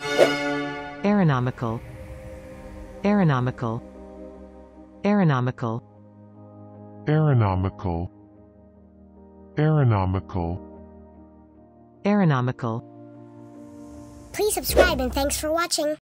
Aeronomical, aeronomical, aeronomical, aeronomical, aeronomical, aeronomical. Please subscribe and thanks for watching.